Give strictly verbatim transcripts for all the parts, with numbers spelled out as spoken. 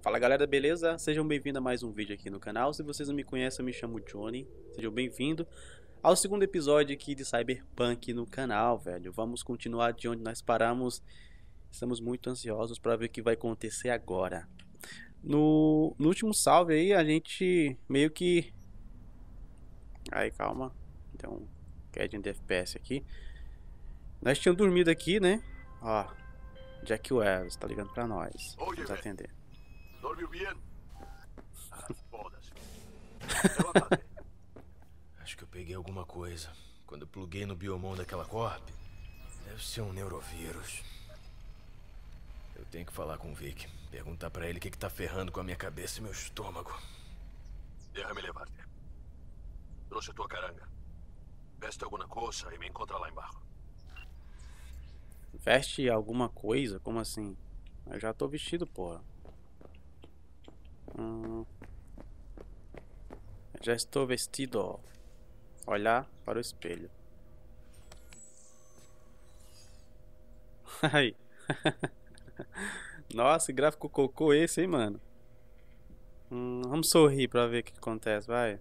Fala galera, beleza? Sejam bem-vindos a mais um vídeo aqui no canal. Se vocês não me conhecem, eu me chamo Johnny. Sejam bem-vindos ao segundo episódio aqui de Cyberpunk no canal, velho. Vamos continuar de onde nós paramos. Estamos muito ansiosos para ver o que vai acontecer agora. No, no último salve aí, a gente meio que... Aí, calma. Então, queda de F P S aqui. Nós tínhamos dormido aqui, né? Ó, Jackie Welles tá ligando pra nós. Vamos atender. Dormiu bem? Ah, foda-se. Acho que eu peguei alguma coisa. Quando eu pluguei no biomon daquela corp, deve ser um neurovírus. Eu tenho que falar com o Vic. Perguntar pra ele o que que tá ferrando com a minha cabeça e meu estômago. Deixa-me levar-te. Trouxe a tua caranga. Veste alguma coisa e me encontra lá embaixo. Veste alguma coisa? Como assim? Eu já tô vestido, porra. Hum. Já estou vestido, ó. Olhar para o espelho. Ai. Nossa, gráfico cocô esse, hein, mano. Hum, vamos sorrir pra ver o que acontece, vai.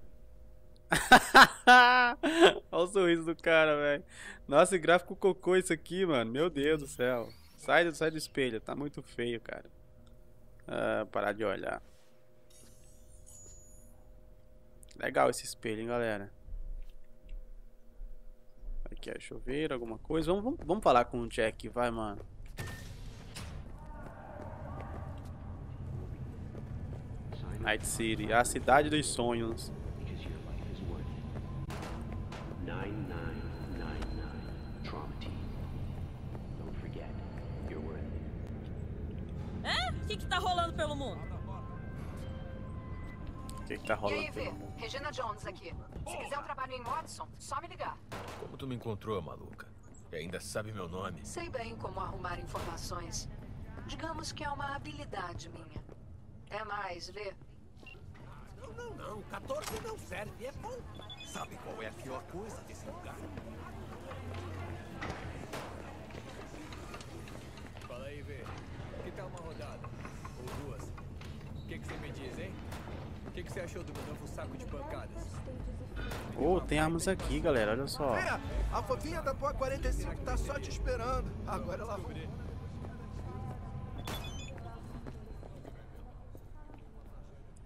Olha o sorriso do cara, velho. Nossa, gráfico cocô isso aqui, mano. Meu Deus do céu. Sai, sai do espelho, tá muito feio, cara. Ah, parar de olhar. Legal esse espelho, hein, galera. Aqui, ó, deixa eu ver alguma coisa. Vamos, vamos, vamos falar com o Jack, vai, mano. Night City, a cidade dos sonhos. Hã? O que que tá rolando pelo mundo? O que que tá rolando? E aí, Vic, Regina Jones aqui. Se quiser um trabalho em Watson, só me ligar. Como tu me encontrou, maluca? E ainda sabe meu nome? Sei bem como arrumar informações. Digamos que é uma habilidade minha. É mais, Vic. Não, não, não. quatorze não serve, é bom. Sabe qual é a pior coisa desse lugar? Fala aí, Vic. Que tal uma rodada? Ou duas? O que que você me diz, hein? O que, que você achou do meu novo saco de pancadas? Oh, tem armas aqui, galera, olha só. Pera, a fofinha da P O A quarenta e cinco tá só te esperando. Agora ela vai.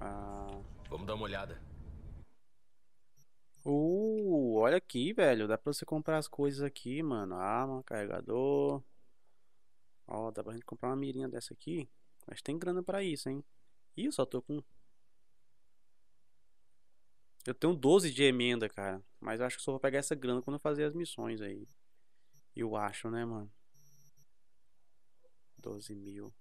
Ah. Vamos dar uma olhada. Uh, olha aqui, velho. Dá pra você comprar as coisas aqui, mano. Arma, carregador. Ó, oh, dá pra gente comprar uma mirinha dessa aqui. Mas tem grana pra isso, hein? Ih, eu só tô com... Eu tenho doze de emenda, cara. Mas eu acho que só vou pegar essa grana quando eu fazer as missões aí. Eu acho, né, mano? doze mil.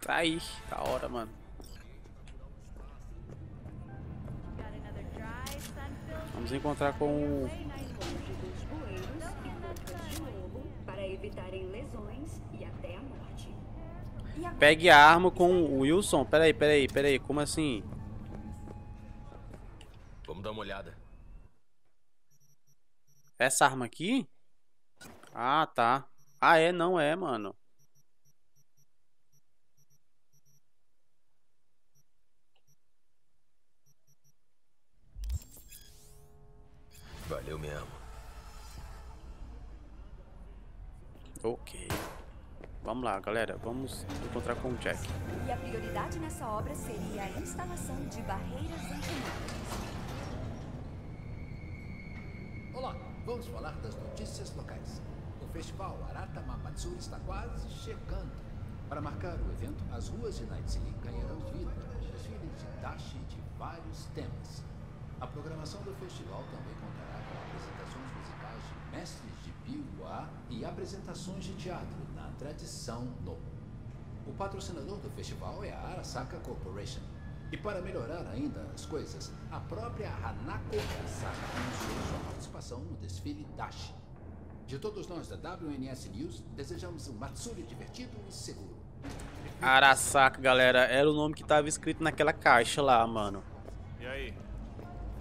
Tá aí. Da hora, mano. Vamos encontrar com o... Para evitarem lesões e até a morte. Pegue a arma com o Wilson. Peraí, peraí, peraí. Como assim? Vamos dar uma olhada. Essa arma aqui? Ah, tá. Ah, é? Não é, mano. Valeu mesmo. Ok. Vamos lá, galera. Vamos encontrar com o Jack. E a prioridade nessa obra seria a instalação de barreiras antinárias. Olá, vamos falar das notícias locais. O festival Aratama Matsuri está quase chegando. Para marcar o evento, as ruas de Night City ganharão vida com desfiles de dashi de vários temas. A programação do festival também contará com apresentações musicais de mestres de biwa e apresentações de teatro na tradição no. O patrocinador do festival é a Arasaka Corporation. E para melhorar ainda as coisas, a própria Hanako Kasaka anunciou sua participação no desfile dashi. De todos nós da W N S News, desejamos um Matsuri divertido e seguro. Arasaka, galera, era o nome que estava escrito naquela caixa lá, mano. E aí?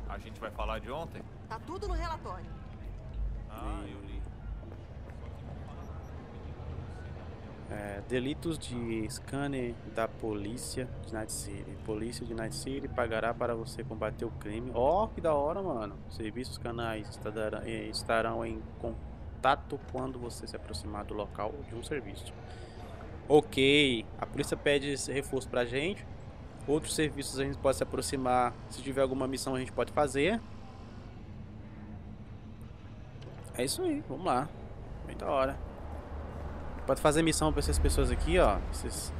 A gente vai falar de ontem? Tá tudo no relatório. Ah, eu li. É, delitos de scanner da polícia de Night City. Polícia de Night City pagará para você combater o crime. Ó, oh, que da hora, mano. Serviços canais estarão em contato quando você se aproximar do local de um serviço. Ok, a polícia pede esse reforço pra gente. Outros serviços a gente pode se aproximar. Se tiver alguma missão a gente pode fazer. É isso aí, vamos lá. Bem da hora. Pode fazer missão pra essas pessoas aqui, ó. Esses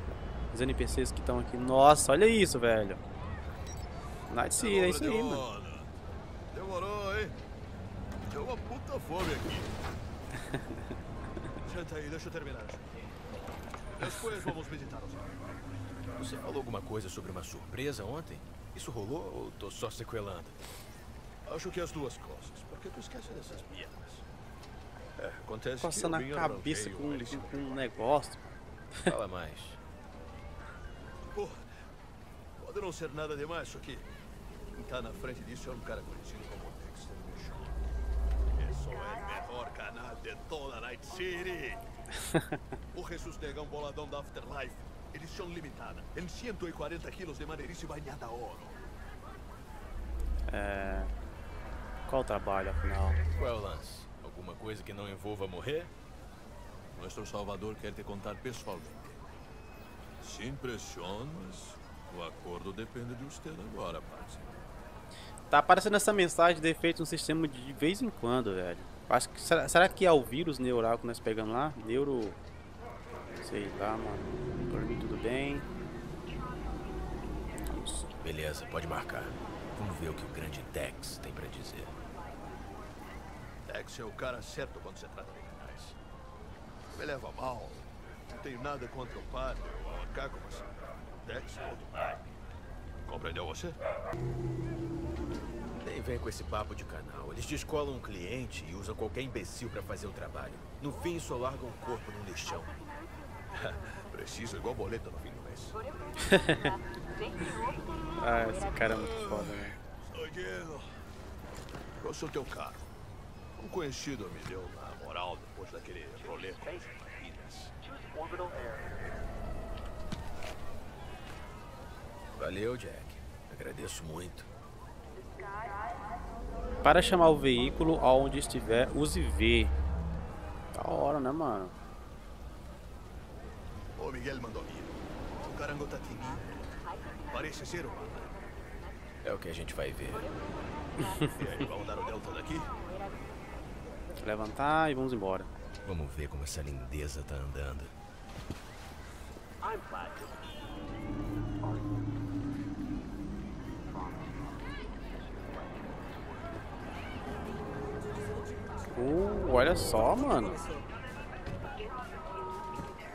N P Cs que estão aqui. Nossa, olha isso, velho. Night City, é isso aí, mano. Demorou, hein? Deu uma puta fome aqui. Janta aí, deixa eu terminar. Depois vamos visitar os amigos. Você falou alguma coisa sobre uma surpresa ontem? Isso rolou ou tô só sequelando? Acho que as duas coisas. Por que tu esquece dessas piadas? É, acontece. Passando a cabeça com um, com um negócio. Fala mais. Pô, pode não ser nada demais isso aqui. Quem tá na frente disso é um cara conhecido como o Texter do show. Isso é o melhor canal de toda Night City. O Jesus Negão Boladão da Afterlife, edição limitada. Em cento e quarenta quilos de madeirice banhada a ouro. É... Qual o trabalho, afinal? Qual é o lance? Alguma coisa que não envolva morrer? Nosso Salvador quer te contar pessoalmente. Se impressiona, mas o acordo depende de você agora, parceiro. Tá aparecendo essa mensagem de defeito no sistema de vez em quando, velho. Acho que, será, será que é o vírus neural que nós pegamos lá? Neuro... Sei lá, mano. Dormi tudo bem. Isso. Beleza, pode marcar. Vamos ver o que o grande Dex tem pra dizer. Dex é o cara certo quando se trata de canais. Me leva mal. Não tenho nada contra o padre ou a Arcaco, mas Dex é outro naipe. Compreendeu você? Nem vem com esse papo de canal. Eles descolam um cliente e usam qualquer imbecil pra fazer o trabalho. No fim, só largam o corpo num lixão. Preciso igual boleto no fim do mês. Ah, esse cara é muito foda, né? Eu sou teu carro. Um conhecido me deu na moral depois daquele rolê com as máquinas. Valeu, Jack. Agradeço muito. Para chamar o veículo aonde estiver, use V. Da hora, né, mano? O Miguel mandou vir. O carango tá tinindo. Parece ser um. É o que a gente vai ver. E aí, vamos dar o delta daqui? Levantar e vamos embora. Vamos ver como essa lindeza tá andando. Uh, olha só, mano.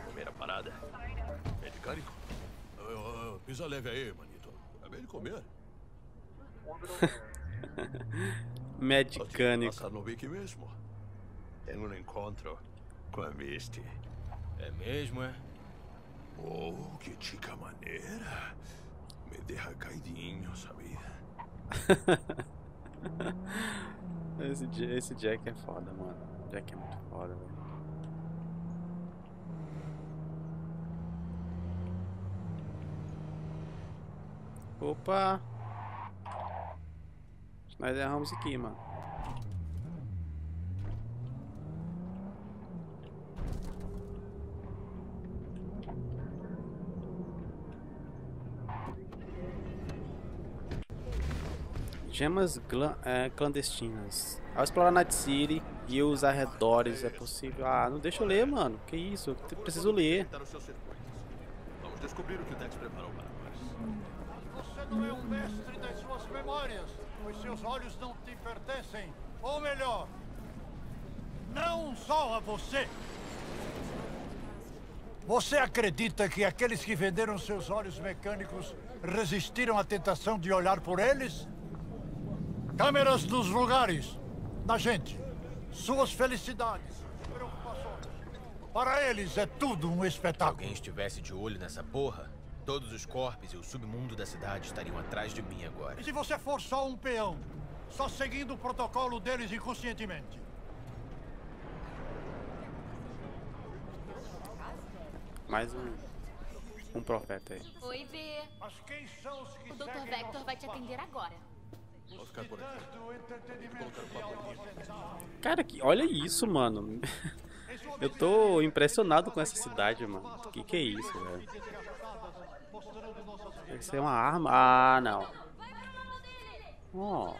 Primeira parada. Medicânico? Pisa leve aí, manito. Acabei de comer. Medicânico. Passar no Vic mesmo. Tenho um encontro com a Misty. É mesmo, é? Oh, que tica maneira. Me derra caidinho, sabia? esse, esse Jack é foda, mano. Jack é muito foda, velho. Opa! Nós erramos aqui, mano. Gemas é, clandestinas. Ao explorar Night City e os arredores é possível... Ah, não deixa eu ler, mano. Que isso? Eu preciso ler. Vamos descobrir o que o Dex preparou para nós. Você não é um mestre das suas memórias. Os seus olhos não te pertencem. Ou melhor, não só a você. Você acredita que aqueles que venderam seus olhos mecânicos resistiram à tentação de olhar por eles? Câmeras dos lugares, da gente, suas felicidades, preocupações. Para eles é tudo um espetáculo. Se alguém estivesse de olho nessa porra, todos os corpos e o submundo da cidade estariam atrás de mim agora. E se você for só um peão, só seguindo o protocolo deles inconscientemente? Mais um, um profeta aí. Oi, Vê. O doutor Vektor vai te atender agora. Vou ficar por aqui. Cara, que, olha isso, mano. Eu tô impressionado com essa cidade, mano. Que que é isso, velho? Isso é uma arma? Ah, não. Oh.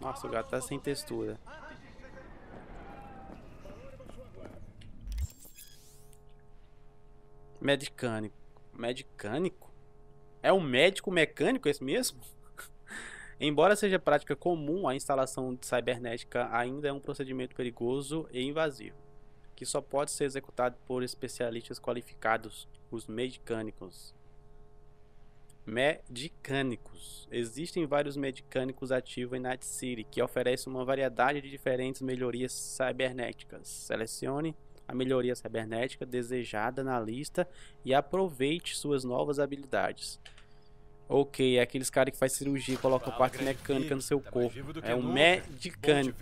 Nossa, o gato tá sem textura. Medicânico. Medicânico? É um médico mecânico esse mesmo? Embora seja prática comum, a instalação de cibernética ainda é um procedimento perigoso e invasivo, que só pode ser executado por especialistas qualificados, os medicânicos. Medicânicos. Existem vários medicânicos ativos em Night City, que oferecem uma variedade de diferentes melhorias cibernéticas. Selecione a melhoria cibernética desejada na lista e aproveite suas novas habilidades. Ok, é aqueles caras que faz cirurgia e colocam parte mecânica no seu corpo. É um medicânico.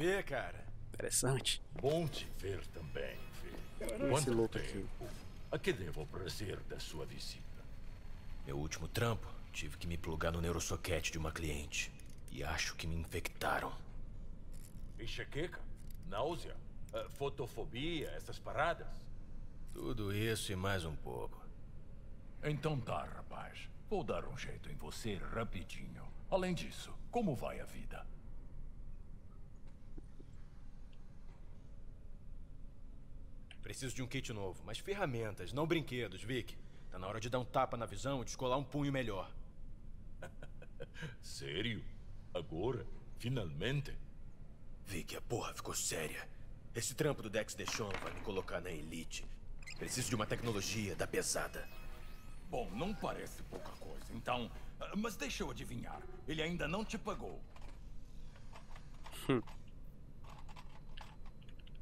Interessante. Bom te ver também, filho. Esse louco aqui. A que devo o prazer da sua visita? Meu último trampo, tive que me plugar no neurosoquete de uma cliente. E acho que me infectaram. Enxaqueca? Náusea? Fotofobia? Essas paradas? Tudo isso e mais um pouco. Então tá, rapaz. Vou dar um jeito em você rapidinho. Além disso, como vai a vida? Preciso de um kit novo, mas ferramentas, não brinquedos, Vic. Tá na hora de dar um tapa na visão e descolar um punho melhor. Sério? Agora? Finalmente? Vic, a porra ficou séria. Esse trampo do Dex deixou vai me colocar na elite. Preciso de uma tecnologia da pesada. Bom, não parece pouca coisa, então... Mas deixa eu adivinhar, ele ainda não te pagou. Hum.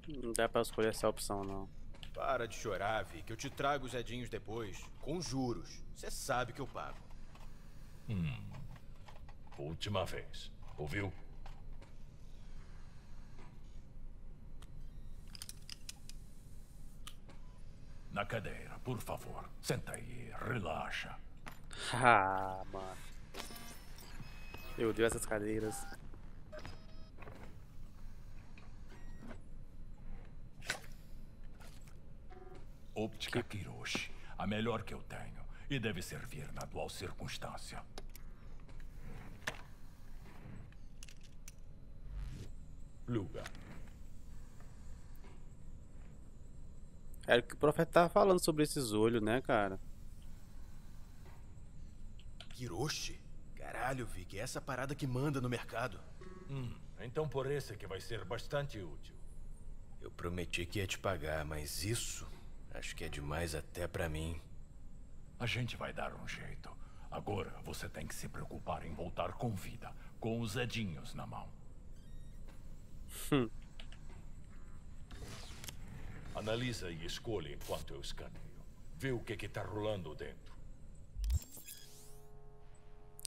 Não dá pra escolher essa opção, não. Para de chorar, Vic, eu te trago os edinhos depois, com juros. Você sabe que eu pago. Hum. Última vez, ouviu? Na cadeira, por favor. Senta aí, relaxa. Ah, mano. Eu odeio essas cadeiras. Óptica que... Kiroshi. A melhor que eu tenho. E deve servir na atual circunstância. Luga. Era o que o profeta tava falando sobre esses olhos, né, cara? Kiroshi? Caralho, Vic, é essa parada que manda no mercado. Hum, então por essa que vai ser bastante útil. Eu prometi que ia te pagar, mas isso acho que é demais até pra mim. A gente vai dar um jeito. Agora você tem que se preocupar em voltar com vida, com os edinhos na mão. Hum. Analisa e escolhe enquanto eu escaneio. Vê o que que tá rolando dentro.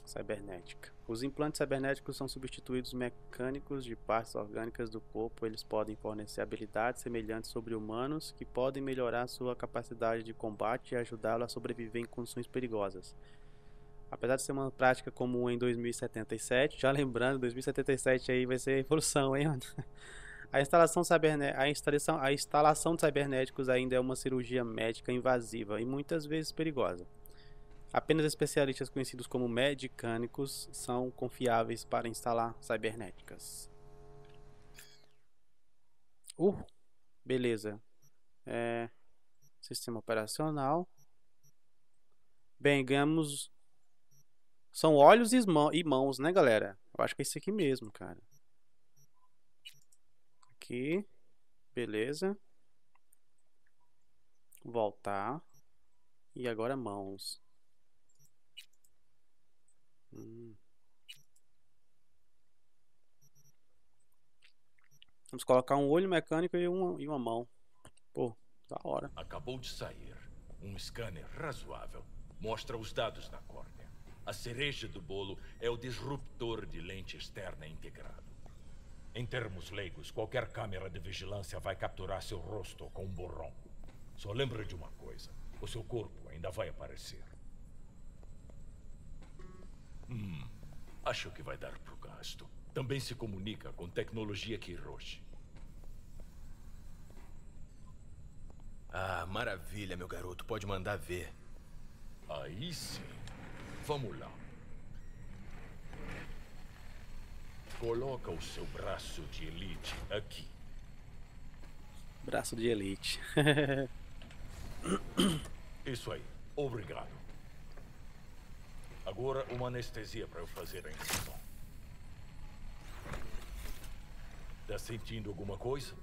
Cibernética. Os implantes cibernéticos são substituídos mecânicos de partes orgânicas do corpo. Eles podem fornecer habilidades semelhantes sobre humanos que podem melhorar sua capacidade de combate e ajudá-lo a sobreviver em condições perigosas. Apesar de ser uma prática comum em dois mil e setenta e sete, já lembrando, dois mil e setenta e sete aí vai ser a evolução, hein, mano? A instalação, ciberne... a, instalação... a instalação de cibernéticos ainda é uma cirurgia médica invasiva e muitas vezes perigosa. Apenas especialistas conhecidos como medicânicos são confiáveis para instalar cibernéticas. Uh, beleza. É... Sistema operacional. Bem, ganhamos... São olhos e mãos, né, galera? Eu acho que é isso aqui mesmo, cara. Aqui, beleza. Voltar. E agora mãos. Hum. Vamos colocar um olho mecânico e uma, e uma mão. Pô, da hora. Acabou de sair um scanner razoável. Mostra os dados na córnea. A cereja do bolo é o disruptor de lente externa integrado. Em termos leigos, qualquer câmera de vigilância vai capturar seu rosto com um borrão. Só lembre de uma coisa, o seu corpo ainda vai aparecer. Hum, acho que vai dar pro gasto. Também se comunica com tecnologia Kiroshi. Ah, maravilha, meu garoto. Pode mandar ver. Aí sim. Vamos lá. Coloca o seu braço de elite aqui. Braço de elite. Isso aí. Obrigado. Agora uma anestesia para eu fazer a injeção. Tá sentindo alguma coisa?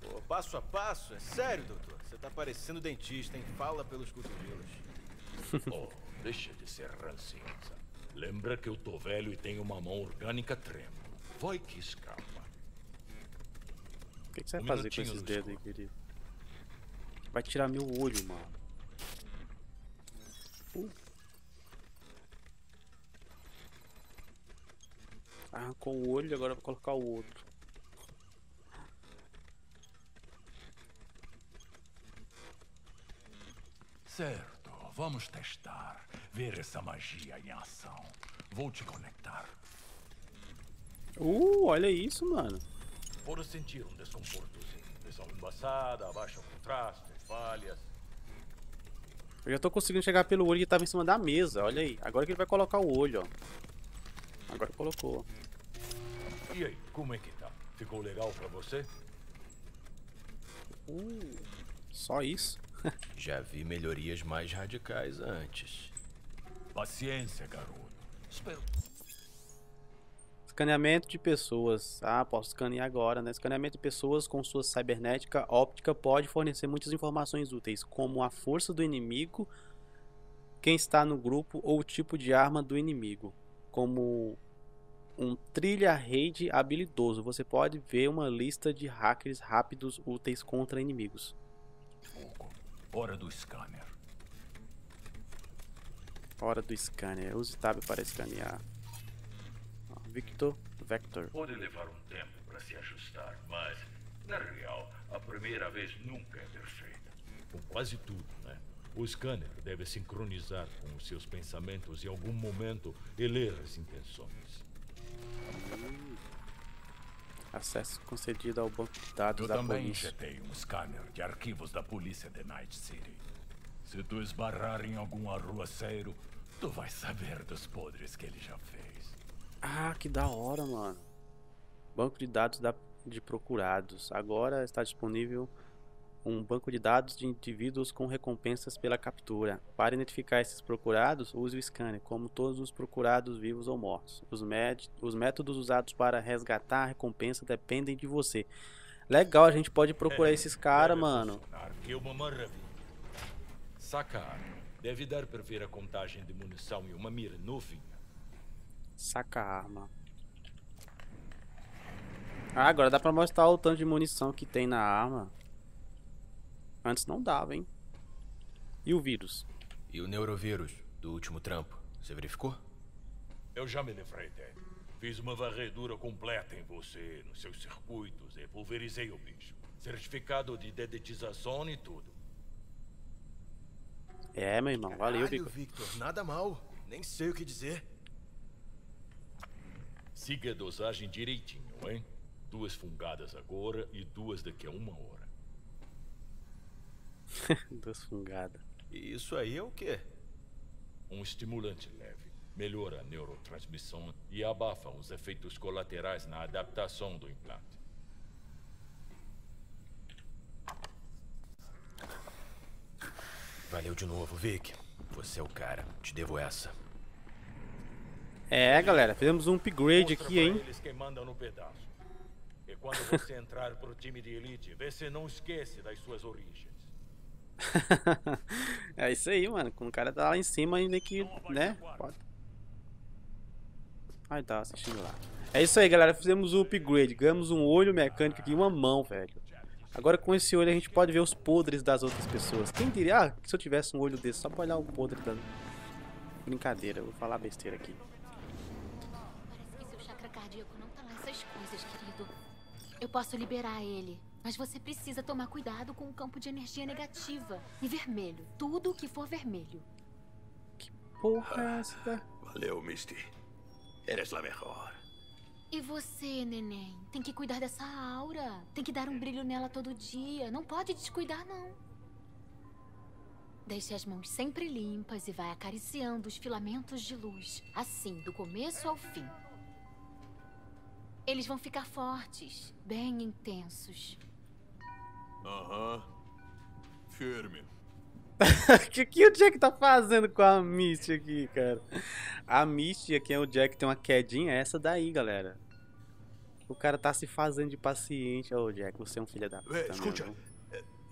Pô, passo a passo? É sério, doutor? Você tá parecendo dentista, hein? Fala pelos cotovelos. Oh, deixa de ser rancinza. Lembra que eu tô velho e tenho uma mão orgânica trêmula. Vai que escapa. O que, que você vai um fazer com esses dedos aí, querido? Vai tirar meu olho, mano. Uh. Arrancou o olho e agora vou colocar o outro. Certo, vamos testar. Ver essa magia em ação. Vou te conectar. Uh, olha isso, mano. Por sentir um desconfortozinho. Visão embaçada, baixo contraste, falhas. Eu já tô conseguindo chegar pelo olho que tava em cima da mesa, olha aí. Agora que ele vai colocar o olho, ó. Agora colocou. E aí, como é que tá? Ficou legal pra você? Uh, só isso? Já vi melhorias mais radicais antes. Paciência, garoto. Espero. Escaneamento de pessoas. Ah, posso escanear agora, né? Escaneamento de pessoas com sua cibernética óptica pode fornecer muitas informações úteis, como a força do inimigo, quem está no grupo ou o tipo de arma do inimigo. Como um trilha-rede habilidoso, você pode ver uma lista de hackers rápidos úteis contra inimigos. Pouco. Hora do scanner. Hora do scanner. Use tab para escanear. Victor Vektor. Pode levar um tempo para se ajustar, mas, na real, a primeira vez nunca é perfeita. Com quase tudo, né? O scanner deve sincronizar com os seus pensamentos e, em algum momento, ler as intenções. Hum. Acesso concedido ao banco de dados da polícia. Eu também injetei um scanner de arquivos da polícia de Night City. Se tu esbarrar em algum arruaceiro, tu vai saber dos podres que ele já fez. Ah, que da hora, mano. Banco de dados da, de procurados. Agora está disponível um banco de dados de indivíduos com recompensas pela captura. Para identificar esses procurados, use o scanner, como todos os procurados vivos ou mortos. Os, os métodos usados para resgatar a recompensa dependem de você. Legal, a gente pode procurar é, esses caras, mano. Que uma maravilha. Sacar. Deve dar para ver a contagem de munição e uma mira novinha. Saca a arma. Ah, agora dá pra mostrar o tanto de munição que tem na arma. Antes não dava, hein? E o vírus? E o neurovírus do último trampo? Você verificou? Eu já me livrei dele. Fiz uma varredura completa em você, nos seus circuitos, e pulverizei o bicho. Certificado de dedetização e tudo. É, meu irmão. Valeu, Victor. Victor. Nada mal. Nem sei o que dizer. Siga a dosagem direitinho, hein? Duas fungadas agora e duas daqui a uma hora. Duas fungadas. E isso aí é o quê? Um estimulante leve. Melhora a neurotransmissão e abafa os efeitos colaterais na adaptação do implante. Valeu de novo, Vic. Você é o cara. Te devo essa. É, galera, fizemos um upgrade aqui, hein? Eles que mandam no pedaço. E quando você entrar pro time de elite, vê se não esquece das suas origens. É isso aí, mano. Quando o cara tá lá em cima, ainda que, né? Pode. Ai, tá assistindo lá. É isso aí, galera. Fizemos um upgrade. Ganhamos um olho mecânico aqui e uma mão, velho. Agora com esse olho a gente pode ver os podres das outras pessoas. Quem diria, ah, se eu tivesse um olho desse, só pra olhar o podre da... Brincadeira, eu vou falar besteira aqui. medo. Eu posso liberar ele, mas você precisa tomar cuidado com o campo de energia negativa e vermelho, tudo o que for vermelho. Que porra é essa? Valeu, Misty. Eres la mejor. E você, neném? Tem que cuidar dessa aura. Tem que dar um brilho nela todo dia. Não pode descuidar, não. Deixe as mãos sempre limpas e vai acariciando os filamentos de luz. Assim, do começo ao fim. Eles vão ficar fortes, bem intensos. Aham. Firme. O que, que o Jack tá fazendo com a Misty aqui, cara? A Misty aqui é o Jack, tem uma quedinha, é essa daí, galera. O cara tá se fazendo de paciente. Ô, oh, Jack, você é um filho da puta. É, escuta, mesmo.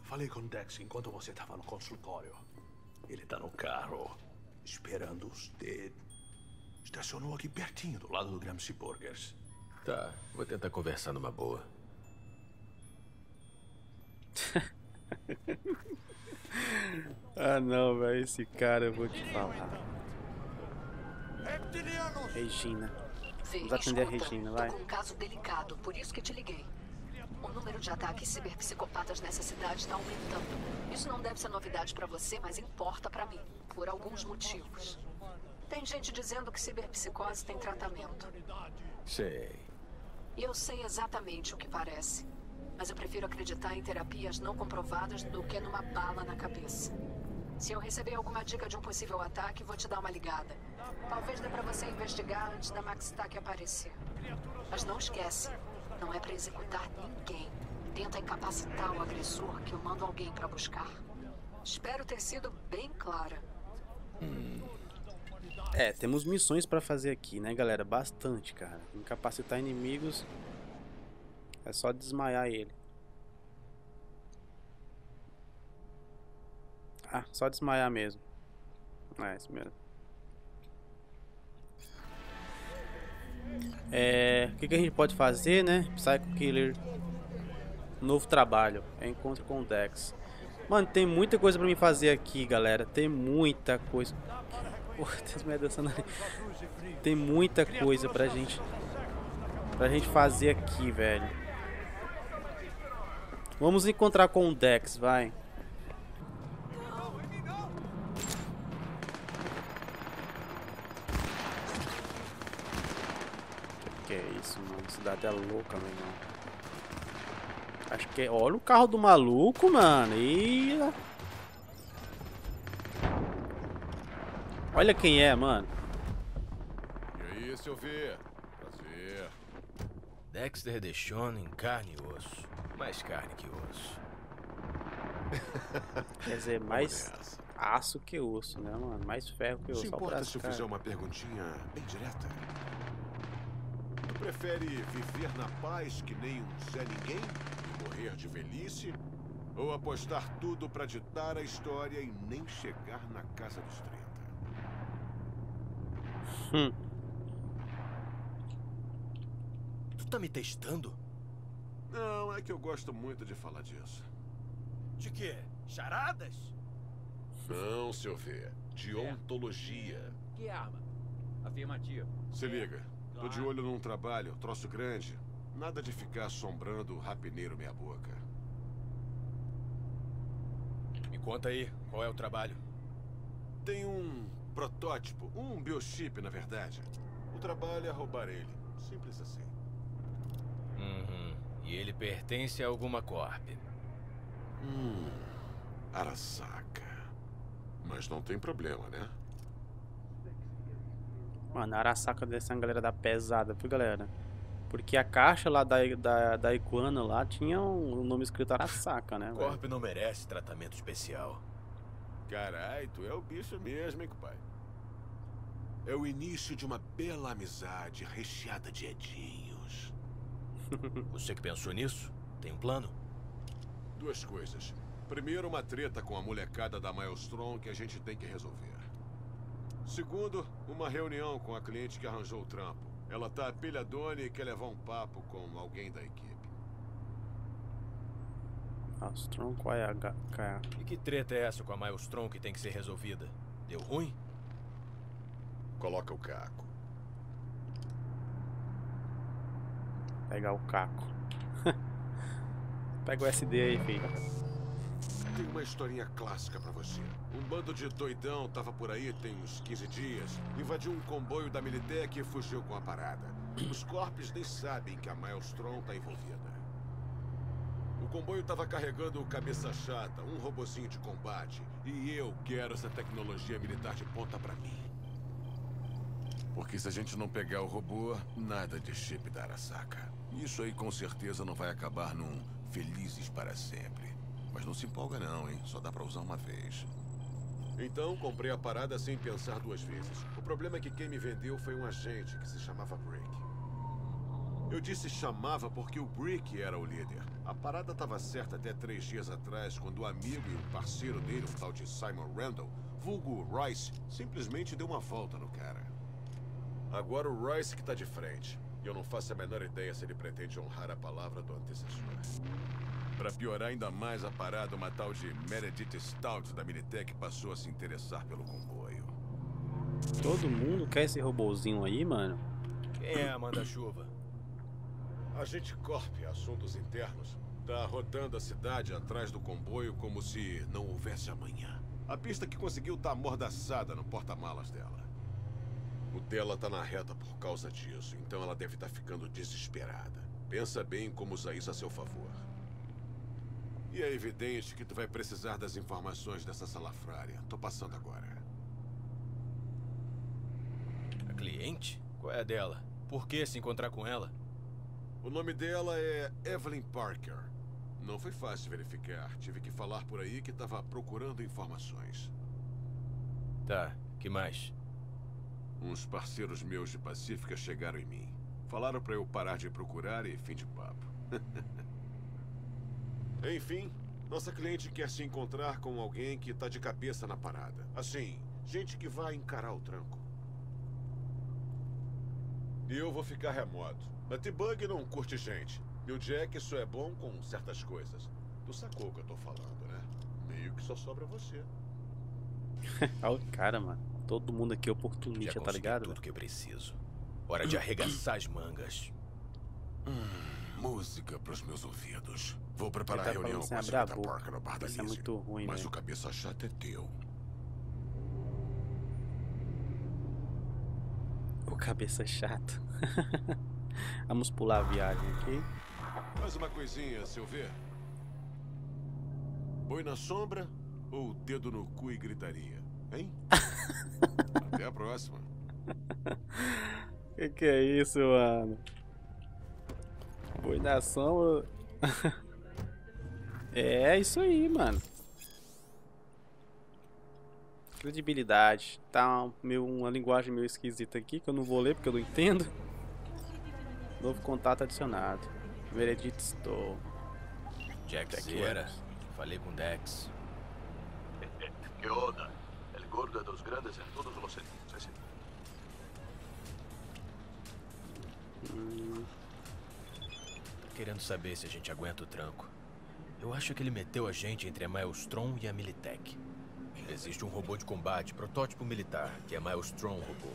Falei com o Dex enquanto você tava no consultório. Ele tá no carro, esperando você. Estacionou aqui pertinho, do lado do Gramsci Burgers. Tá, vou tentar conversar numa boa. Ah não, velho, esse cara eu vou te falar. Regina. Vamos atender a Regina, vai. Tô com um caso delicado, por isso que te liguei. O número de ataques ciberpsicopatas nessa cidade tá aumentando. Isso não deve ser novidade pra você, mas importa pra mim, por alguns motivos. Tem gente dizendo que ciberpsicose tem tratamento. Sei. E eu sei exatamente o que parece. Mas eu prefiro acreditar em terapias não comprovadas do que numa bala na cabeça. Se eu receber alguma dica de um possível ataque, vou te dar uma ligada. Talvez dê pra você investigar antes da Maxtac aparecer. Mas não esquece, não é pra executar ninguém. Tenta incapacitar o agressor que eu mando alguém pra buscar. Espero ter sido bem clara. Hum. É, temos missões pra fazer aqui, né, galera? Bastante, cara. Incapacitar inimigos... É só desmaiar ele. Ah, só desmaiar mesmo. É, isso mesmo. É... O que, que a gente pode fazer, né? Psycho Killer. Novo trabalho. É encontro com o Dex. Mano, tem muita coisa pra mim fazer aqui, galera. Tem muita coisa... Porra, tem meia dançando ali. Tem muita coisa pra gente... Pra gente fazer aqui, velho. Vamos encontrar com o Dex, vai. Que é isso, mano? A cidade é louca, meu irmão. Acho que é... Olha o carro do maluco, mano. E... Olha quem é, mano. E aí, seu V? Prazer. Dexter deixando em carne e osso. Mais carne que osso. Quer dizer, mais aço que osso, né, mano? Mais ferro que osso. Se importa se eu fizer uma perguntinha bem direta? Tu prefere viver na paz que nem um Zé Ninguém e morrer de velhice? Ou apostar tudo pra ditar a história e nem chegar na casa dos trinta? Hum. Tu tá me testando? Não, é que eu gosto muito de falar disso. De quê? Charadas? Não, seu V. De ontologia. Que arma? Afirmativo. Se liga. Tô de olho num trabalho, troço grande. Nada de ficar assombrando o rapineiro meia boca. Me conta aí, qual é o trabalho? Tem um protótipo, um biochip, na verdade. O trabalho é roubar ele. Simples assim. Uhum. E ele pertence a alguma corp. Hum, Arasaka. Mas não tem problema, né? Mano, a Arasaka deve ser uma galera da pesada, viu, galera? Porque a caixa lá da, da, da Iguana lá tinha um nome escrito Arasaka, né? Corp não merece tratamento especial. Carai, tu é o bicho mesmo, hein, pai? É o início de uma bela amizade recheada de edinhos. Você que pensou nisso? Tem um plano? Duas coisas. Primeiro, uma treta com a molecada da Maelstrom que a gente tem que resolver. Segundo, uma reunião com a cliente que arranjou o trampo. Ela tá apelhadona e quer levar um papo com alguém da equipe. Maelstrom, qual é a H K? E que treta é essa com a Maelstrom que tem que ser resolvida? Deu ruim? Coloca o caco. Pegar o caco. Pega o S D aí, filho. Tem uma historinha clássica pra você. Um bando de doidão tava por aí tem uns quinze dias, invadiu um comboio da Militech e fugiu com a parada. Os corpos nem sabem que a Maelstrom tá envolvida. O comboio tava carregando o Cabeça Chata, um robozinho de combate. E eu quero essa tecnologia militar de ponta pra mim. Porque se a gente não pegar o robô, nada de chip da Arasaka. Isso aí com certeza não vai acabar num felizes para sempre. Mas não se empolga não, hein? Só dá pra usar uma vez. Então comprei a parada sem pensar duas vezes. O problema é que quem me vendeu foi um agente que se chamava Brick. Eu disse chamava porque o Brick era o líder. A parada estava certa até três dias atrás, quando o amigo e o parceiro dele, um tal de Simon Randall, vulgo Royce, simplesmente deu uma volta no cara. Agora o Royce que tá de frente. E eu não faço a menor ideia se ele pretende honrar a palavra do antecessor. Pra piorar ainda mais a parada, uma tal de Meredith Stout da Militech passou a se interessar pelo comboio. Todo mundo quer esse robozinho aí, mano? Quem é a manda-chuva? A gente corpe assuntos internos. Tá rodando a cidade atrás do comboio como se não houvesse amanhã. A pista que conseguiu tá amordaçada no porta-malas dela. O dela tá na reta por causa disso, então ela deve estar ficando desesperada. Pensa bem como usar isso a seu favor. E é evidente que tu vai precisar das informações dessa salafrária. Tô passando agora. A cliente? Qual é a dela? Por que se encontrar com ela? O nome dela é Evelyn Parker. Não foi fácil verificar. Tive que falar por aí que tava procurando informações. Tá, que mais? Uns parceiros meus de Pacífica chegaram em mim. Falaram pra eu parar de procurar e fim de papo. Enfim, nossa cliente quer se encontrar com alguém que tá de cabeça na parada. Assim, gente que vai encarar o tranco. E eu vou ficar remoto. A T-Bug não curte gente. E o Jack só é bom com certas coisas. Tu sacou o que eu tô falando, né? Meio que só sobra você. Olha o cara, mano. Todo mundo aqui é oportunista, tá ligado? Tudo que eu preciso. Hora de arregaçar as mangas. Hum, música pros meus ouvidos. Vou preparar tá a reunião com a Secreta Porca no bar da Lise. É muito ruim, mas né? O Cabeça Chata é teu. O Cabeça Chato. Vamos pular a viagem aqui. Mais uma coisinha, seu ver. Boi na sombra ou dedo no cu e gritaria? Hein? Até a próxima. Que que é isso, mano? Boi na sombra. É isso aí, mano. Credibilidade. Tá meio, uma linguagem meio esquisita aqui que eu não vou ler porque eu não entendo. Novo contato adicionado. Meredith Stout. Jack Zera. Falei com Dex. Que onda? Gordo é dos grandes em todos os sentidos. Hum. Tô querendo saber se a gente aguenta o tranco. Eu acho que ele meteu a gente entre a Maelstrom e a Militech. Existe um robô de combate, protótipo militar, que é Maelstrom robô.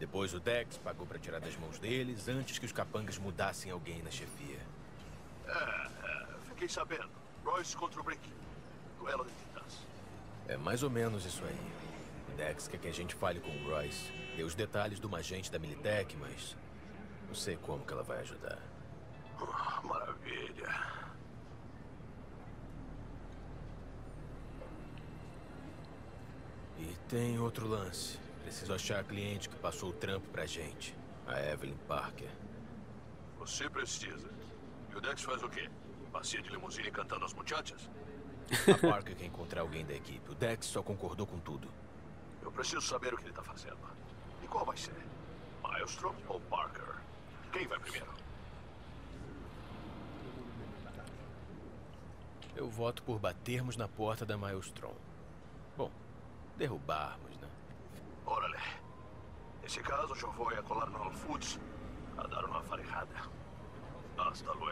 Depois o Dex pagou pra tirar das mãos deles antes que os capangas mudassem alguém na chefia. Ah, ah, fiquei sabendo. Royce contra o Brick. Duelo de titãs. É mais ou menos isso aí. O Dex quer que a gente fale com o Royce. Deu os detalhes de uma agente da Militech, mas... não sei como que ela vai ajudar. Oh, maravilha. E tem outro lance. Preciso achar a cliente que passou o trampo pra gente. A Evelyn Parker. Você precisa. E o Dex faz o quê? Passeia de limusine cantando as muchachas? A Parker quer encontrar alguém da equipe. O Dex só concordou com tudo. Eu preciso saber o que ele tá fazendo. E qual vai ser? Maelstrom ou Parker? Quem vai primeiro? Eu voto por batermos na porta da Maelstrom. Bom, derrubarmos, né? Órale. Nesse caso, eu vou colar no All Foods a dar uma farejada. Hasta luego.